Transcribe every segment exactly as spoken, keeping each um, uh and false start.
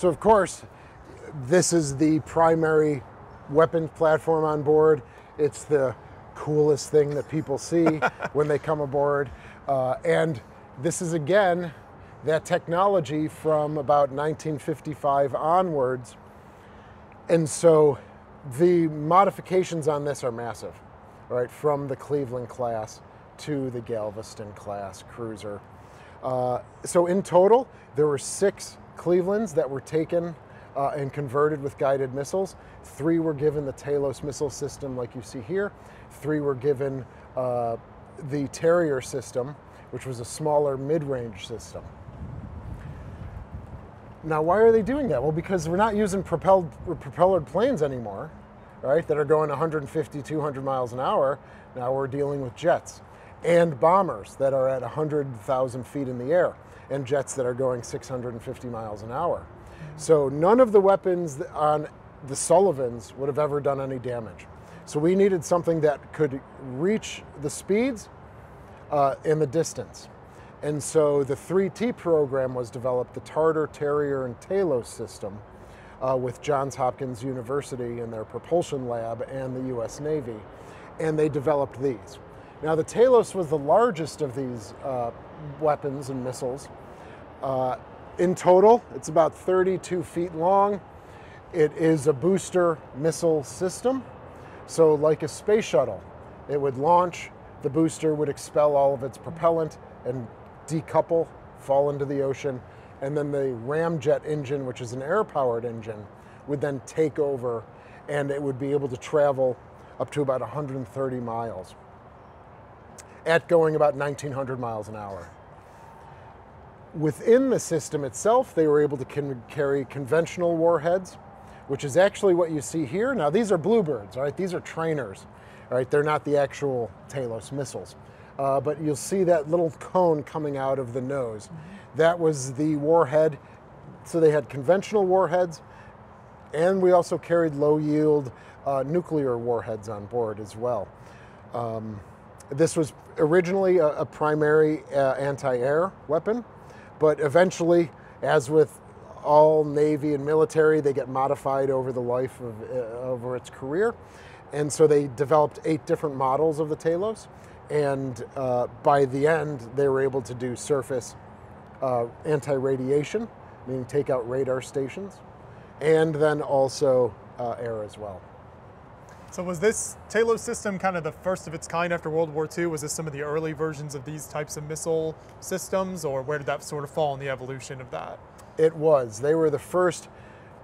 So of course, this is the primary weapon platform on board. It's the coolest thing that people see when they come aboard. Uh, and this is, again, that technology from about nineteen fifty-five onwards. And so the modifications on this are massive, right? From the Cleveland class to the Galveston class cruiser. Uh, so in total, there were six Clevelands that were taken uh, and converted with guided missiles. Three were given the Talos missile system like you see here. Three were given uh, the Terrier system, which was a smaller mid-range system. Now, why are they doing that? Well, because we're not using propelled, propellered planes anymore, right, that are going one hundred fifty, two hundred miles an hour. Now we're dealing with jets and bombers that are at one hundred thousand feet in the air and jets that are going six hundred fifty miles an hour. So none of the weapons on the Sullivans would have ever done any damage. So we needed something that could reach the speeds uh, and the distance. And so the three T program was developed, the Tartar, Terrier, and Talos system uh, with Johns Hopkins University and their propulsion lab and the U S Navy, and they developed these. Now the Talos was the largest of these uh, weapons and missiles. Uh, in total, it's about thirty-two feet long. It is a booster missile system. So like a space shuttle, it would launch, the booster would expel all of its propellant and decouple, fall into the ocean, and then the ramjet engine, which is an air-powered engine, would then take over, and it would be able to travel up to about one hundred thirty miles at going about nineteen hundred miles an hour. Within the system itself, they were able to con- carry conventional warheads, which is actually what you see here. Now, these are Bluebirds, all right? These are trainers, all right? They're not the actual Talos missiles. Uh, but you'll see that little cone coming out of the nose. Mm-hmm. That was the warhead. So they had conventional warheads, and we also carried low-yield uh, nuclear warheads on board as well. Um, this was originally a, a primary uh, anti-air weapon, but eventually, as with all Navy and military, they get modified over the life of uh, over its career. And so they developed eight different models of the Talos. And uh, by the end, they were able to do surface uh, anti-radiation, meaning take out radar stations, and then also uh, air as well. So was this Talos system kind of the first of its kind after World War Two? Was this some of the early versions of these types of missile systems, or where did that sort of fall in the evolution of that? It was. They were the first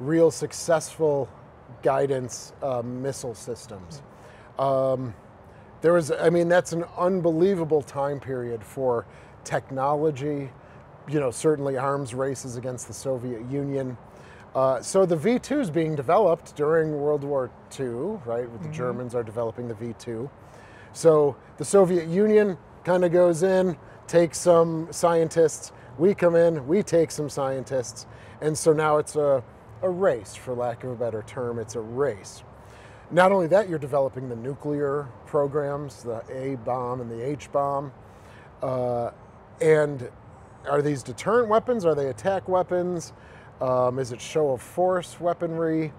real successful guidance uh, missile systems. Um, There was, I mean, that's an unbelievable time period for technology, you know, certainly arms races against the Soviet Union. Uh, so the V two is being developed during World War Two, right? The mm-hmm. Germans are developing the V two. So the Soviet Union kind of goes in, takes some scientists. We come in, we take some scientists. And so now it's a, a race, for lack of a better term. It's a race. Not only that, you're developing the nuclear programs, the A-bomb and the H-bomb. Uh, and are these deterrent weapons? Are they attack weapons? Um, is it show of force weaponry?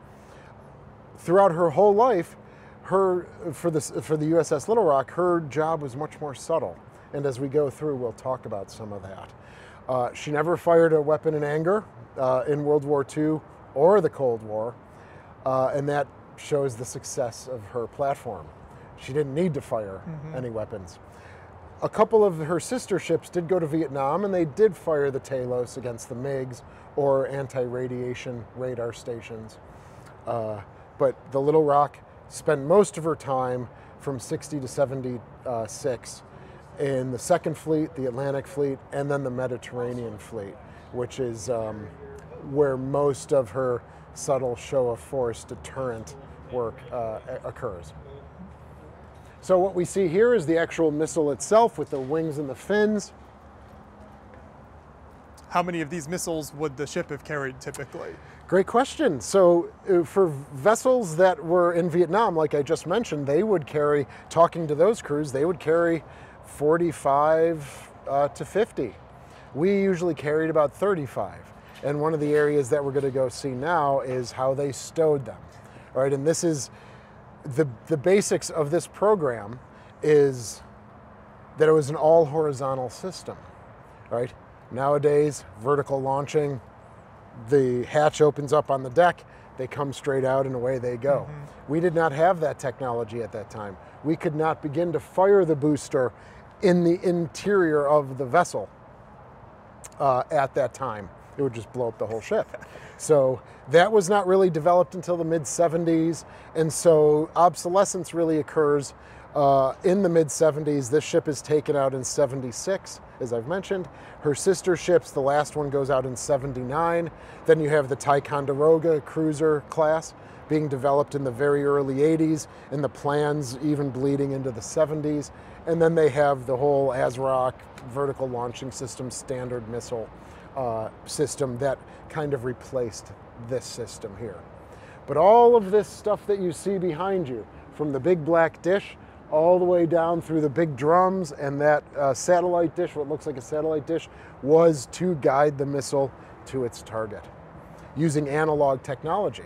Throughout her whole life, her for, this, for the U S S Little Rock, her job was much more subtle. And as we go through, we'll talk about some of that. Uh, she never fired a weapon in anger uh, in World War Two or the Cold War, uh, and that shows the success of her platform. She didn't need to fire mm-hmm. any weapons. A couple of her sister ships did go to Vietnam, and they did fire the Talos against the MiGs or anti-radiation radar stations. Uh, but the Little Rock spent most of her time from sixty to seventy-six in the Second Fleet, the Atlantic Fleet, and then the Mediterranean Fleet, which is um, where most of her subtle show of force deterrent work uh, occurs. So what we see here is the actual missile itself with the wings and the fins. How many of these missiles would the ship have carried typically? Great question. So uh, for vessels that were in Vietnam, like I just mentioned, they would carry, talking to those crews, they would carry forty-five uh, to fifty. We usually carried about thirty-five. And one of the areas that we're going to go see now is how they stowed them. All right, and this is the, the basics of this program is that it was an all horizontal system, right? Nowadays, vertical launching, the hatch opens up on the deck, they come straight out and away they go. Mm-hmm. We did not have that technology at that time. We could not begin to fire the booster in the interior of the vessel uh, at that time. It would just blow up the whole ship. So that was not really developed until the mid seventies, and so obsolescence really occurs uh, in the mid seventies. This ship is taken out in seventy-six, as I've mentioned. Her sister ships, the last one goes out in seventy-nine. Then you have the Ticonderoga cruiser class being developed in the very early eighties, and the plans even bleeding into the seventies. And then they have the whole ASROC vertical launching system, standard missile uh, system that kind of replaced this system here. But all of this stuff that you see behind you, from the big black dish all the way down through the big drums and that uh, satellite dish, what looks like a satellite dish, was to guide the missile to its target using analog technology.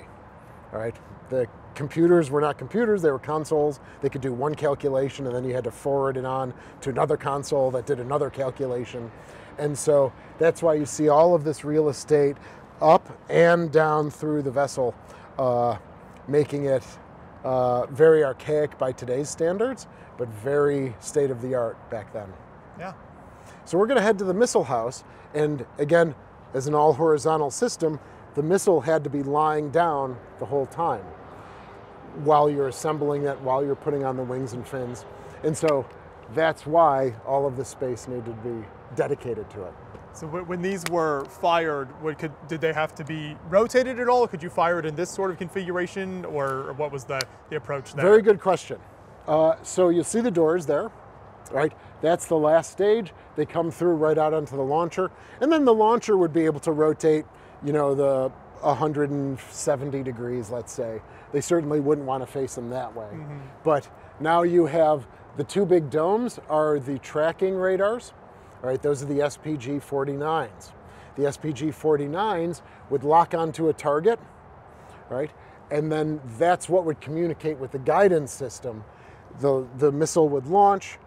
All right, the computers were not computers, they were consoles. They could do one calculation and then you had to forward it on to another console that did another calculation. And so that's why you see all of this real estate up and down through the vessel, uh, making it uh, very archaic by today's standards, but very state-of-the-art back then. Yeah. So we're gonna head to the missile house, and again, as an all horizontal system, the missile had to be lying down the whole time while you're assembling it, while you're putting on the wings and fins. And so that's why all of the space needed to be dedicated to it. So when these were fired, what could, did they have to be rotated at all? Could you fire it in this sort of configuration, or what was the, the approach there? Very good question. Uh, so you see the doors there, right? That's the last stage. They come through right out onto the launcher, and then the launcher would be able to rotate, you know, the one hundred seventy degrees, let's say. They certainly wouldn't want to face them that way. Mm-hmm. But now you have the two big domes are the tracking radars. All right, those are the S P G forty-nines. The S P G forty-nines would lock onto a target, right? And then that's what would communicate with the guidance system. The, the missile would launch.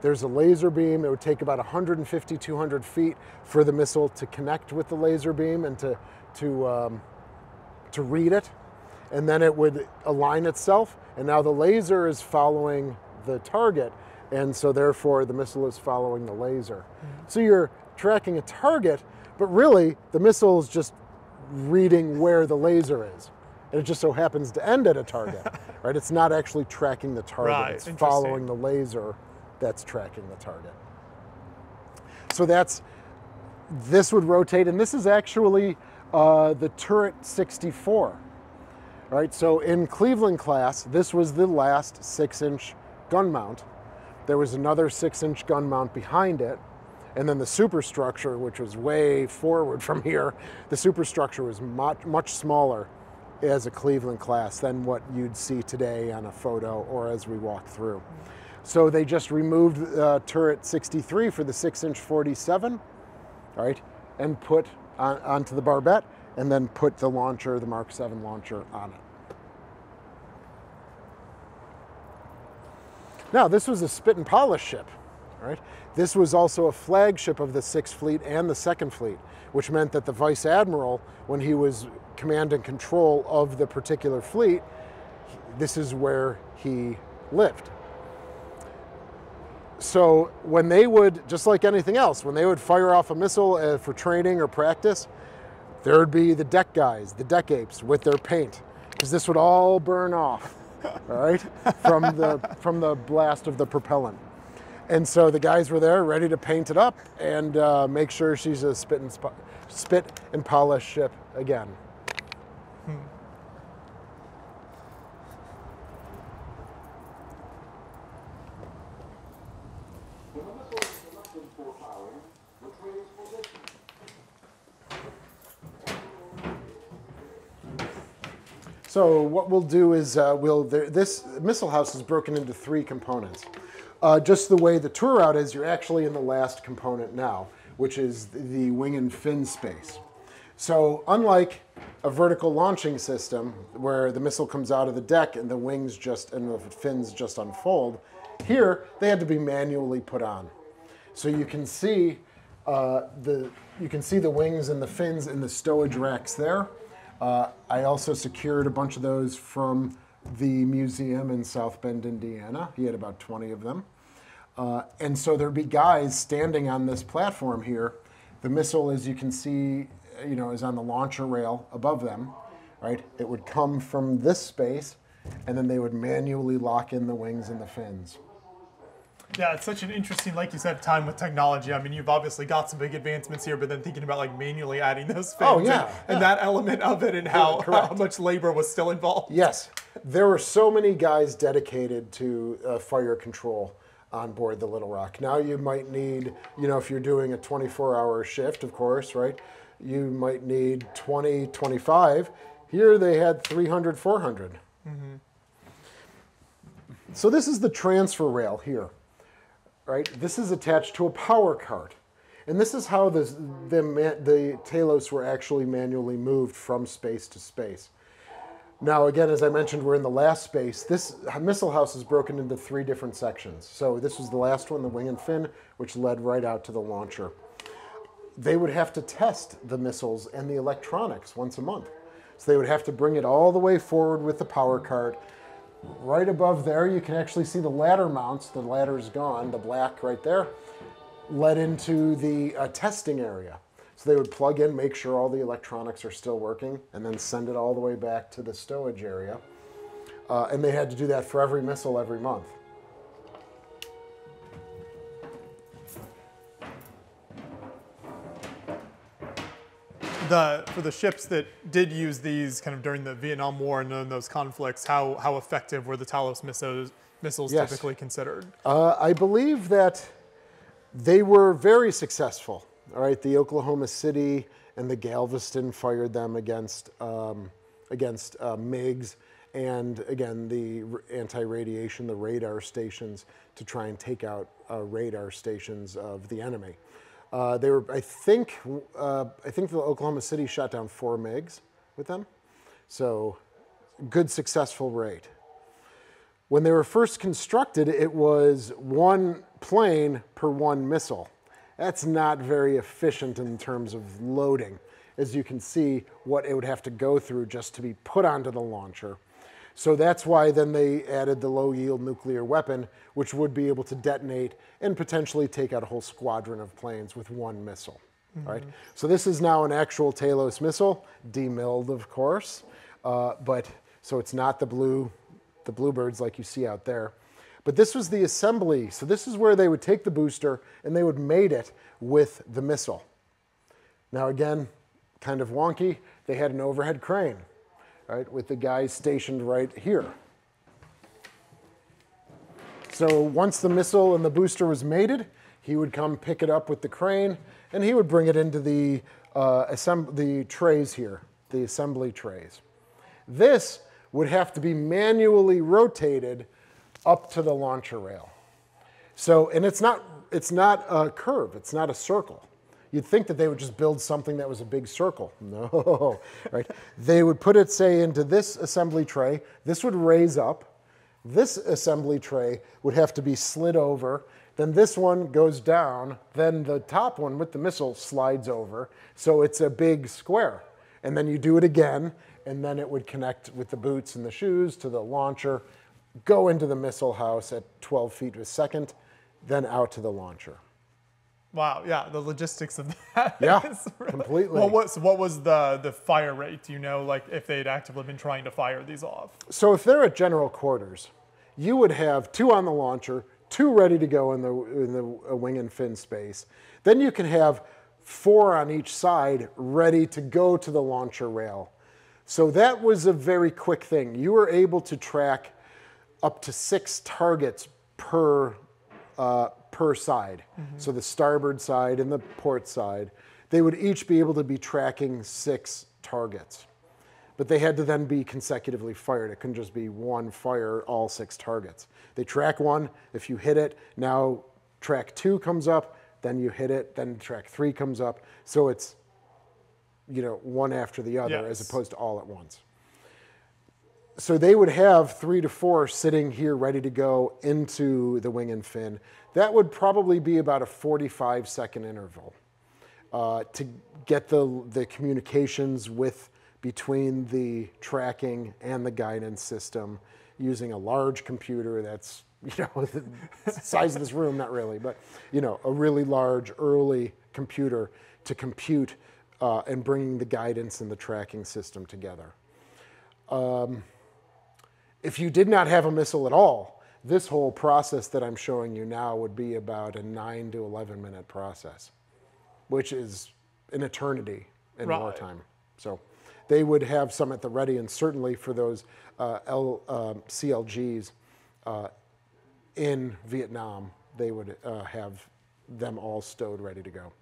There's a laser beam. It would take about one hundred fifty, two hundred feet for the missile to connect with the laser beam and to, to, um, to read it. And then it would align itself. And now the laser is following the target. And so therefore the missile is following the laser. Mm-hmm. So you're tracking a target, but really the missile is just reading where the laser is. And it just so happens to end at a target, right? It's not actually tracking the target, right. It's following the laser that's tracking the target. So that's, this would rotate, and this is actually uh, the turret sixty-four, right? So in Cleveland class, this was the last six inch gun mount. There was another six inch gun mount behind it. And then the superstructure, which was way forward from here, the superstructure was much, much smaller as a Cleveland class than what you'd see today on a photo or as we walk through. So they just removed uh, turret sixty-three for the six inch forty-seven, right, and put on, onto the barbette, and then put the launcher, the Mark seven launcher, on it. Now, this was a spit and polish ship, right? This was also a flagship of the Sixth Fleet and the Second Fleet, which meant that the Vice Admiral, when he was command and control of the particular fleet, this is where he lived. So when they would, just like anything else, when they would fire off a missile uh, for training or practice, there would be the deck guys, the deck apes, with their paint, because this would all burn off, all right, from the, from the blast of the propellant. And so the guys were there ready to paint it up and uh, make sure she's a spit and, spit and polish ship again. Hmm. So what we'll do is uh, we'll, this missile house is broken into three components. Uh, just the way the tour route is, you're actually in the last component now, which is the wing and fin space. So unlike a vertical launching system where the missile comes out of the deck and the wings just and the fins just unfold, here they had to be manually put on. So you can see uh, the you can see the wings and the fins in the stowage racks there. Uh, I also secured a bunch of those from the museum in South Bend, Indiana. He had about twenty of them. Uh, and so there'd be guys standing on this platform here. The missile, as you can see, you know, is on the launcher rail above them, right? It would come from this space, and then they would manually lock in the wings and the fins. Yeah, it's such an interesting, like you said, time with technology. I mean, you've obviously got some big advancements here, but then thinking about like manually adding those fins oh, yeah, and, yeah. and that element of it and how, yeah, how much labor was still involved. Yes, there were so many guys dedicated to uh, fire control on board the Little Rock. Now you might need, you know, if you're doing a twenty-four hour shift, of course, right? You might need twenty, twenty-five. Here they had three hundred, four hundred. Mm-hmm. So this is the transfer rail here, right? This is attached to a power cart. And this is how this, the, the Talos were actually manually moved from space to space. Now, again, as I mentioned, we're in the last space. This missile house is broken into three different sections. So this was the last one, the wing and fin, which led right out to the launcher. They would have to test the missiles and the electronics once a month. So they would have to bring it all the way forward with the power cart. Right above there, you can actually see the ladder mounts. The ladder's gone, the black right there, led into the uh, testing area. So they would plug in, make sure all the electronics are still working, and then send it all the way back to the stowage area. Uh, and they had to do that for every missile every month. The, for the ships that did use these kind of during the Vietnam War and in those conflicts, how, how effective were the Talos missiles, missiles yes. typically considered? Uh, I believe that they were very successful. All right, the Oklahoma City and the Galveston fired them against, um, against uh, MiGs and, again, the anti-radiation, the radar stations to try and take out uh, radar stations of the enemy. Uh, they were, I think, uh, I think the Oklahoma City shot down four MiGs with them. So, good successful rate. When they were first constructed, it was one plane per one missile. That's not very efficient in terms of loading, as you can see what it would have to go through just to be put onto the launcher. So that's why then they added the low-yield nuclear weapon, which would be able to detonate and potentially take out a whole squadron of planes with one missile. Mm-hmm. Right? So this is now an actual Talos missile, demilled, of course, uh, but so it's not the blue, the bluebirds like you see out there. But this was the assembly. So this is where they would take the booster and they would mate it with the missile. Now again, kind of wonky. They had an overhead crane. Right, with the guys stationed right here. So once the missile and the booster was mated, he would come pick it up with the crane, and he would bring it into the, uh, the trays here, the assembly trays. This would have to be manually rotated up to the launcher rail. So, and it's not, it's not a curve, it's not a circle. You'd think that they would just build something that was a big circle. No, right? They would put it, say, into this assembly tray. This would raise up. This assembly tray would have to be slid over. Then this one goes down. Then the top one with the missile slides over. So it's a big square. And then you do it again, and then it would connect with the boots and the shoes to the launcher, go into the missile house at twelve feet a second, then out to the launcher. Wow, yeah, the logistics of that. Yeah, really, completely. Well, what, so what was the, the fire rate, do you know, like if they'd actively been trying to fire these off? So if they're at general quarters, you would have two on the launcher, two ready to go in the, in the wing and fin space. Then you can have four on each side ready to go to the launcher rail. So that was a very quick thing. You were able to track up to six targets per uh, per side. Mm-hmm. So the starboard side and the port side, they would each be able to be tracking six targets. But they had to then be consecutively fired. It couldn't just be one fire, all six targets. They track one, if you hit it, now track two comes up, then you hit it, then track three comes up. So it's you know, one after the other, yes, as opposed to all at once. So they would have three to four sitting here ready to go into the wing and fin. That would probably be about a forty-five second interval uh, to get the, the communications with between the tracking and the guidance system using a large computer that's, you know, the size of this room, not really, but, you know, a really large early computer to compute uh, and bringing the guidance and the tracking system together. Um, if you did not have a missile at all, this whole process that I'm showing you now would be about a nine to eleven minute process, which is an eternity in right. wartime. So they would have some at the ready, and certainly for those uh, L, uh, C L Gs uh, in Vietnam, they would uh, have them all stowed ready to go.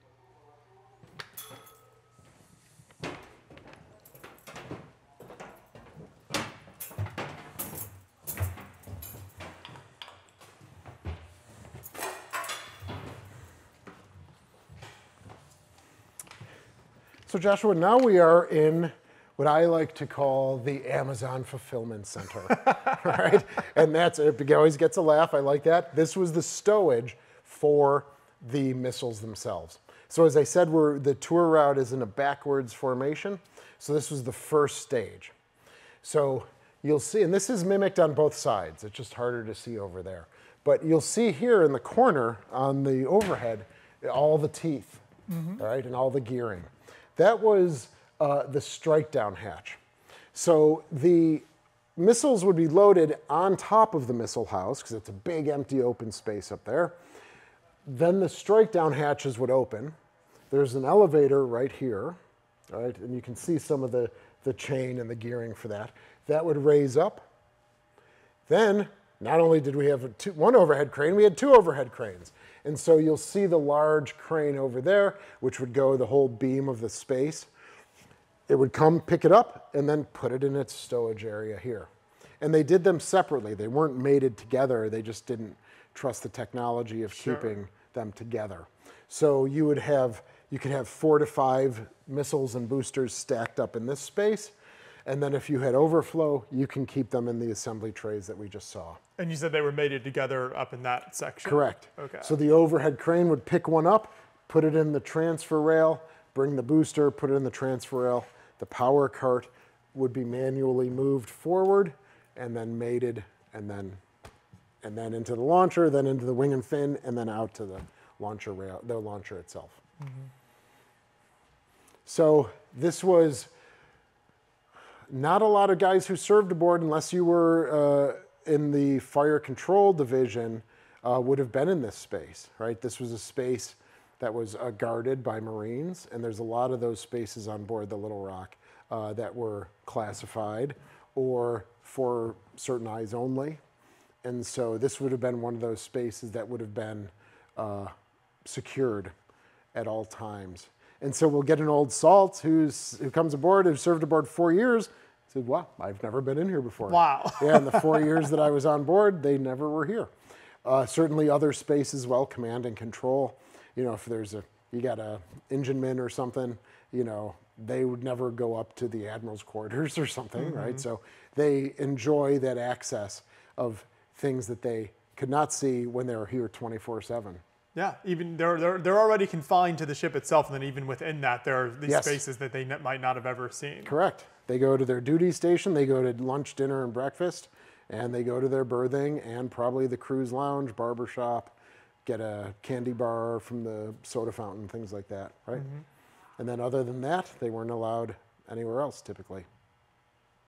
So Joshua, now we are in what I like to call the Amazon Fulfillment Center, right? And that's, it always gets a laugh, I like that. This was the stowage for the missiles themselves. So as I said, we're, the tour route is in a backwards formation. So this was the first stage. So you'll see, and this is mimicked on both sides. It's just harder to see over there. But you'll see here in the corner on the overhead, all the teeth, mm-hmm. right? And all the gearing. That was uh, the strike down hatch. So the missiles would be loaded on top of the missile house because it's a big empty open space up there. Then the strike down hatches would open. There's an elevator right here, right? And you can see some of the, the chain and the gearing for that. That would raise up. Then not only did we have a two, one overhead crane, we had two overhead cranes. And so you'll see the large crane over there, which would go the whole beam of the space. It would come, pick it up, and then put it in its stowage area here. And they did them separately. They weren't mated together. They just didn't trust the technology of sure. keeping them together. So you would have, you could have four to five missiles and boosters stacked up in this space. And then if you had overflow, you can keep them in the assembly trays that we just saw. And you said they were mated together up in that section? Correct. Okay. So the overhead crane would pick one up, put it in the transfer rail, bring the booster, put it in the transfer rail. The power cart would be manually moved forward and then mated and then, and then into the launcher, then into the wing and fin, and then out to the launcher rail, the launcher itself. Mm-hmm. So this was... Not a lot of guys who served aboard, unless you were uh, in the fire control division, uh, would have been in this space, right? This was a space that was uh, guarded by Marines, and there's a lot of those spaces on board the Little Rock uh, that were classified or for certain eyes only. And so this would have been one of those spaces that would have been uh, secured at all times. And so we'll get an old salt who's, who comes aboard, who served aboard four years, said, wow, I've never been in here before. Wow. Yeah, and the four years that I was on board, they never were here. Uh, certainly other spaces, well, command and control. You know, if there's a, you got a engine man or something, you know, they would never go up to the admiral's quarters or something, mm-hmm. right? So they enjoy that access of things that they could not see when they were here twenty-four seven. Yeah, even they're, they're, they're already confined to the ship itself, and then even within that, there are these yes. spaces that they might not have ever seen. Correct. They go to their duty station, they go to lunch, dinner, and breakfast, and they go to their berthing and probably the cruise lounge, barbershop, get a candy bar from the soda fountain, things like that, right? Mm-hmm. And then other than that, they weren't allowed anywhere else typically.